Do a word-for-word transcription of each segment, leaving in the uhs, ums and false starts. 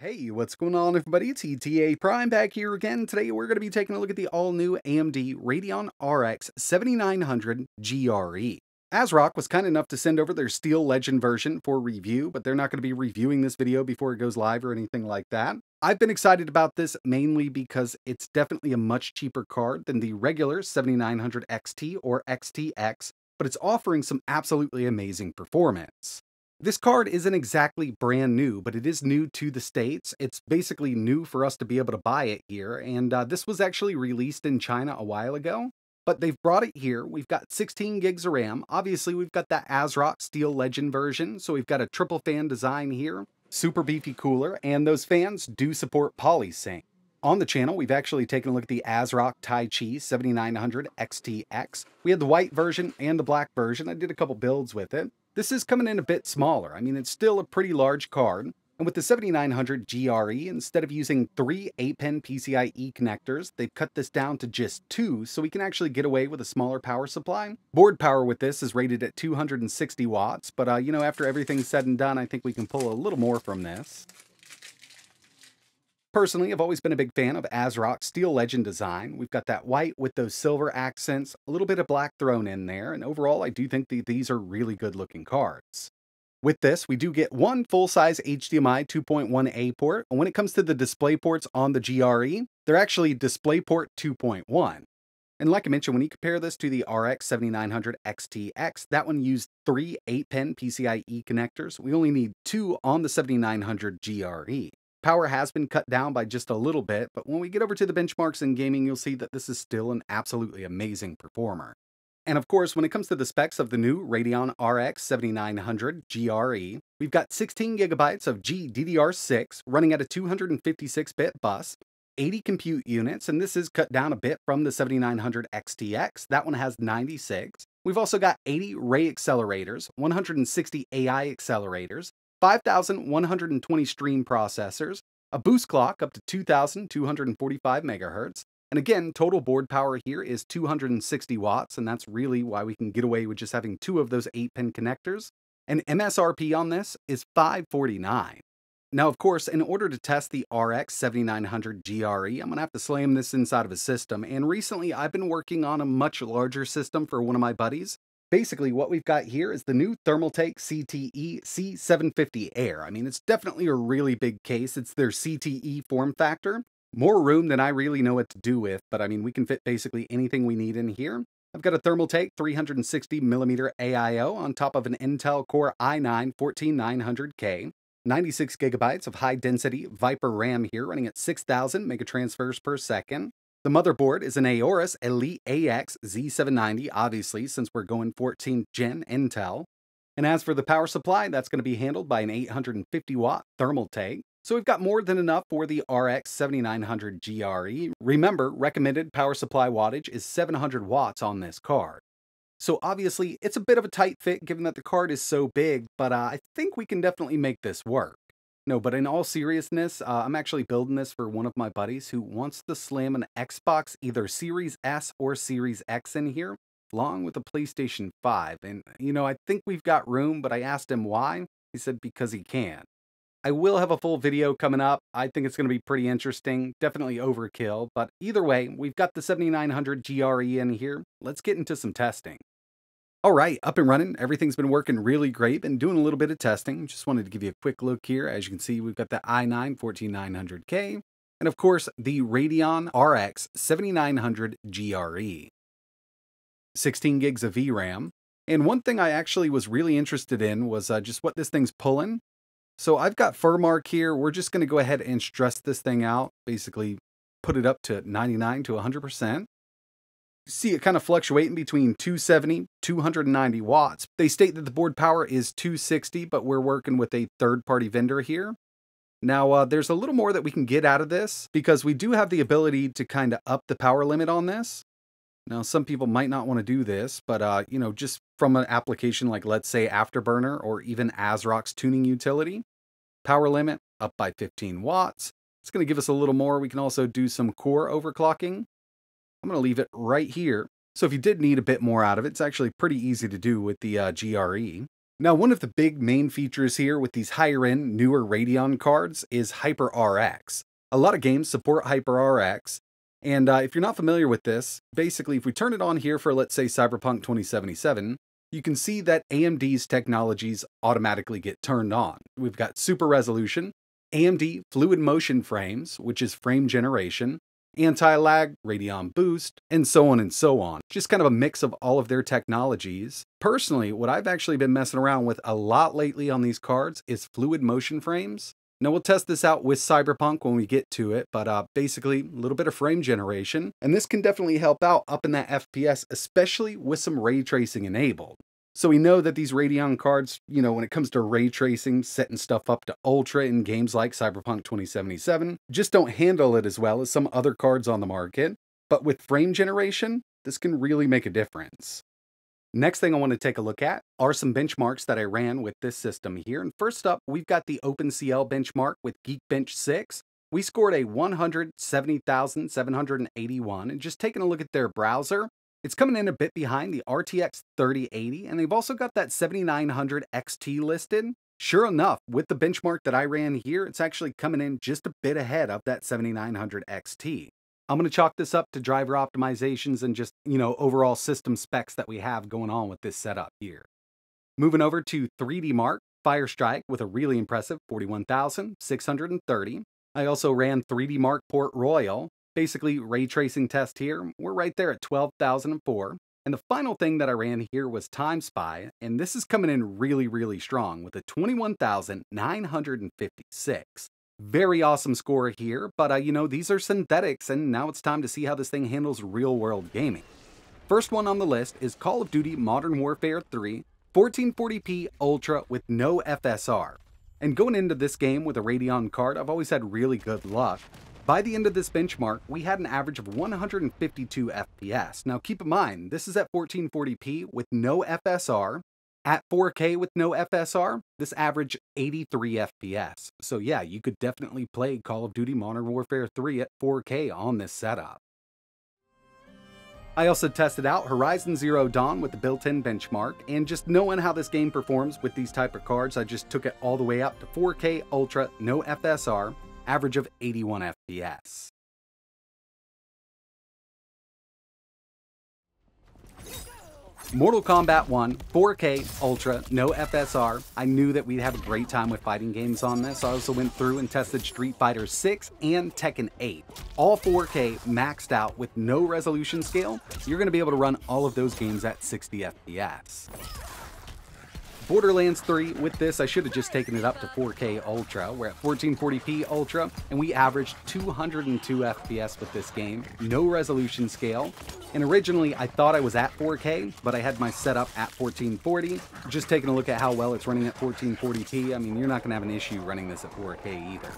Hey, what's going on everybody? It's E T A Prime back here again. Today we're going to be taking a look at the all-new A M D Radeon R X seventy-nine hundred G R E. ASRock was kind enough to send over their Steel Legend version for review, but they're not going to be reviewing this video before it goes live or anything like that. I've been excited about this mainly because it's definitely a much cheaper card than the regular seventy-nine hundred X T or X T X, but it's offering some absolutely amazing performance. This card isn't exactly brand new, but it is new to the States. It's basically new for us to be able to buy it here, and uh, this was actually released in China a while ago, but they've brought it here. We've got sixteen gigs of RAM. Obviously, we've got that ASRock Steel Legend version, so we've got a triple fan design here, super beefy cooler, and those fans do support polysync. On the channel, we've actually taken a look at the ASRock Tai Chi seventy-nine hundred X T X. We had the white version and the black version. I did a couple builds with it. This is coming in a bit smaller. I mean, it's still a pretty large card. And with the seventy-nine hundred G R E, instead of using three eight pin PCIe connectors, they've cut this down to just two, so we can actually get away with a smaller power supply. Board power with this is rated at two hundred sixty watts, but uh, you know, after everything's said and done, I think we can pull a little more from this. Personally, I've always been a big fan of ASRock Steel Legend design. We've got that white with those silver accents, a little bit of black thrown in there, and overall I do think that these are really good looking cards. With this, we do get one full-size H D M I two point one A port, and when it comes to the display ports on the G R E, they're actually DisplayPort two point one. And like I mentioned, when you compare this to the R X seventy-nine hundred X T X, that one used three eight pin PCIe connectors. We only need two on the seventy-nine hundred G R E. Power has been cut down by just a little bit, but when we get over to the benchmarks in gaming, you'll see that this is still an absolutely amazing performer. And of course, when it comes to the specs of the new Radeon R X seventy-nine hundred G R E, we've got sixteen gigabytes of G D D R six running at a two hundred fifty-six bit bus, eighty compute units, and this is cut down a bit from the seventy-nine hundred X T X. That one has ninety-six. We've also got eighty Ray accelerators, one hundred sixty A I accelerators, five thousand one hundred twenty stream processors, a boost clock up to two thousand two hundred forty-five megahertz, and again, total board power here is two hundred sixty watts, and that's really why we can get away with just having two of those eight pin connectors, and M S R P on this is five hundred forty-nine dollars. Now, of course, in order to test the R X seventy-nine hundred G R E, I'm going to have to slam this inside of a system, and recently I've been working on a much larger system for one of my buddies. Basically, what we've got here is the new Thermaltake C T E C seven fifty Air. I mean, it's definitely a really big case. It's their C T E form factor. More room than I really know what to do with, but I mean, we can fit basically anything we need in here. I've got a Thermaltake three hundred sixty millimeter A I O on top of an Intel Core i nine fourteen nine hundred K. ninety-six gigabytes of high-density Viper RAM here running at six thousand megatransfers per second. The motherboard is an Aorus Elite A X Z seven ninety, obviously, since we're going fourteenth gen Intel. And as for the power supply, that's going to be handled by an eight hundred fifty watt Thermaltake. So we've got more than enough for the R X seventy-nine hundred G R E. Remember, recommended power supply wattage is seven hundred watts on this card. So obviously, it's a bit of a tight fit given that the card is so big, but uh, I think we can definitely make this work. No, but in all seriousness, uh, I'm actually building this for one of my buddies who wants to slam an Xbox, either Series S or Series X in here, along with a PlayStation five. And, you know, I think we've got room, but I asked him why. He said because he can. I will have a full video coming up. I think it's going to be pretty interesting. Definitely overkill. But either way, we've got the seventy-nine hundred G R E in here. Let's get into some testing. All right, up and running. Everything's been working really great. Been doing a little bit of testing. Just wanted to give you a quick look here. As you can see, we've got the i nine fourteen nine hundred K and, of course, the Radeon R X seventy-nine hundred G R E. sixteen gigs of V RAM. And one thing I actually was really interested in was uh, just what this thing's pulling. So I've got FurMark here. We're just going to go ahead and stress this thing out. Basically, put it up to ninety-nine to one hundred percent. See it kind of fluctuating between two seventy, two ninety watts. They state that the board power is two sixty, but we're working with a third-party vendor here. Now, uh, there's a little more that we can get out of this because we do have the ability to kind of up the power limit on this. Now, some people might not want to do this, but, uh, you know, just from an application like, let's say, Afterburner or even ASRock's tuning utility, power limit up by fifteen watts. It's going to give us a little more. We can also do some core overclocking. I'm going to leave it right here. So if you did need a bit more out of it, it's actually pretty easy to do with the uh, G R E. Now, one of the big main features here with these higher-end, newer Radeon cards is Hyper R X. A lot of games support Hyper R X, and uh, if you're not familiar with this, basically if we turn it on here for, let's say, Cyberpunk twenty seventy-seven, you can see that A M D's technologies automatically get turned on. We've got super resolution, A M D Fluid Motion Frames, which is frame generation, Anti-Lag, Radeon Boost, and so on and so on. Just kind of a mix of all of their technologies. Personally, what I've actually been messing around with a lot lately on these cards is Fluid Motion Frames. Now we'll test this out with Cyberpunk when we get to it, but uh, basically a little bit of frame generation. And this can definitely help out up in that F P S, especially with some ray tracing enabled. So we know that these Radeon cards, you know, when it comes to ray tracing, setting stuff up to ultra in games like Cyberpunk twenty seventy-seven, just don't handle it as well as some other cards on the market. But with frame generation, this can really make a difference. Next thing I want to take a look at are some benchmarks that I ran with this system here. And first up, we've got the OpenCL benchmark with Geekbench six. We scored a one hundred seventy thousand seven hundred eighty-one, and just taking a look at their browser, it's coming in a bit behind the R T X thirty eighty, and they've also got that seventy-nine hundred X T listed. Sure enough, with the benchmark that I ran here, it's actually coming in just a bit ahead of that seventy-nine hundred X T. I'm going to chalk this up to driver optimizations and just, you know, overall system specs that we have going on with this setup here. Moving over to three D Mark Fire Strike with a really impressive forty-one thousand six hundred thirty. I also ran three D Mark Port Royal. Basically, ray tracing test here, we're right there at twelve thousand four. And the final thing that I ran here was Time Spy, and this is coming in really, really strong with a twenty-one thousand nine hundred fifty-six. Very awesome score here, but uh, you know, these are synthetics, and now it's time to see how this thing handles real-world gaming. First one on the list is Call of Duty Modern Warfare three, fourteen forty p Ultra with no F S R. And going into this game with a Radeon card, I've always had really good luck. By the end of this benchmark, we had an average of one hundred fifty-two F P S. Now keep in mind, this is at fourteen forty p with no F S R. At four K with no F S R, this averaged eighty-three F P S. So yeah, you could definitely play Call of Duty Modern Warfare three at four K on this setup. I also tested out Horizon Zero Dawn with the built-in benchmark, and just knowing how this game performs with these type of cards, I just took it all the way up to four K Ultra, no F S R. Average of eighty-one F P S. Mortal Kombat one, four K, Ultra, no F S R. I knew that we'd have a great time with fighting games on this. I also went through and tested Street Fighter six and Tekken eight. All four K maxed out with no resolution scale. You're going to be able to run all of those games at sixty F P S. Borderlands three, with this, I should have just taken it up to four K Ultra. We're at fourteen forty p Ultra, and we averaged two hundred two F P S with this game, no resolution scale. And originally, I thought I was at four K, but I had my setup at fourteen forty. Just taking a look at how well it's running at fourteen forty p, I mean, you're not going to have an issue running this at four K either.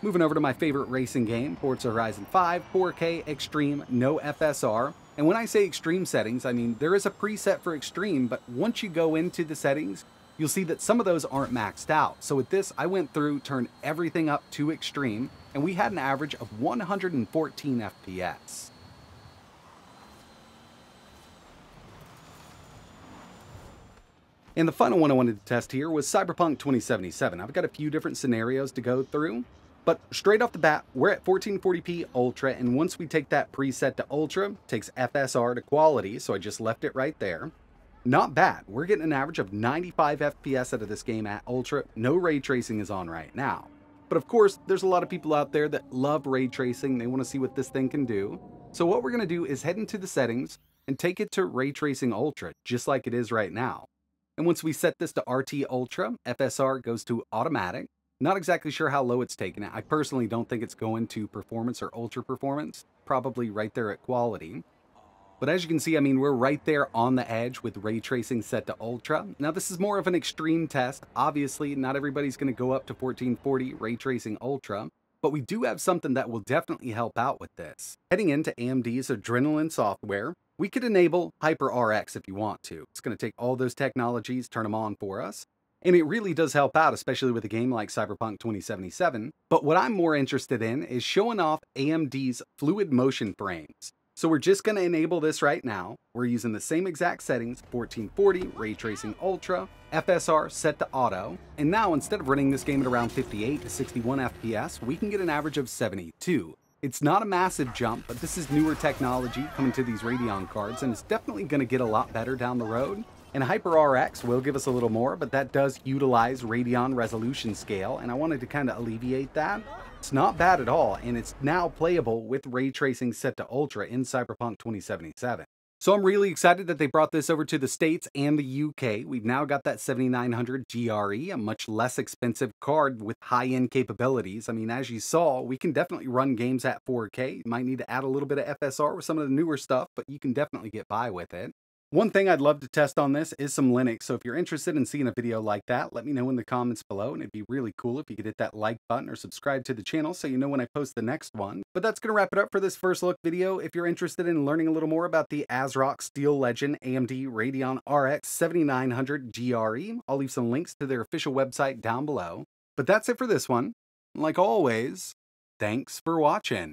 Moving over to my favorite racing game, Forza Horizon five, four K Extreme, no F S R. And when I say extreme settings, I mean there is a preset for extreme, but once you go into the settings, you'll see that some of those aren't maxed out. So with this, I went through, turned everything up to extreme, and we had an average of one hundred fourteen F P S. And the final one I wanted to test here was Cyberpunk twenty seventy-seven. I've got a few different scenarios to go through. But straight off the bat, we're at fourteen forty p Ultra, and once we take that preset to Ultra, it takes F S R to quality, so I just left it right there. Not bad. We're getting an average of ninety-five F P S out of this game at Ultra. No ray tracing is on right now. But of course, there's a lot of people out there that love ray tracing. They want to see what this thing can do. So what we're going to do is head into the settings and take it to ray tracing Ultra, just like it is right now. And once we set this to R T Ultra, F S R goes to automatic. Not exactly sure how low it's taken. I personally don't think it's going to performance or ultra performance, probably right there at quality. But as you can see, I mean, we're right there on the edge with ray tracing set to ultra. Now this is more of an extreme test. Obviously, not everybody's going to go up to fourteen forty ray tracing ultra, but we do have something that will definitely help out with this. Heading into A M D's Adrenaline software, we could enable Hyper R X if you want to. It's going to take all those technologies, turn them on for us. And it really does help out, especially with a game like Cyberpunk twenty seventy-seven. But what I'm more interested in is showing off A M D's Fluid Motion Frames. So we're just going to enable this right now. We're using the same exact settings, fourteen forty, Ray Tracing Ultra, F S R set to auto, and now instead of running this game at around fifty-eight to sixty-one F P S, we can get an average of seventy-two. It's not a massive jump, but this is newer technology coming to these Radeon cards, and it's definitely going to get a lot better down the road. And Hyper R X will give us a little more, but that does utilize Radeon resolution scale, and I wanted to kind of alleviate that. It's not bad at all, and it's now playable with ray tracing set to ultra in Cyberpunk twenty seventy-seven. So I'm really excited that they brought this over to the States and the U K. We've now got that seventy-nine hundred G R E, a much less expensive card with high-end capabilities. I mean, as you saw, we can definitely run games at four K. You might need to add a little bit of F S R with some of the newer stuff, but you can definitely get by with it. One thing I'd love to test on this is some Linux, so if you're interested in seeing a video like that, let me know in the comments below, and it'd be really cool if you could hit that like button or subscribe to the channel so you know when I post the next one. But that's going to wrap it up for this first look video. If you're interested in learning a little more about the ASRock Steel Legend A M D Radeon R X seventy-nine hundred G R E, I'll leave some links to their official website down below. But that's it for this one. Like always, thanks for watching.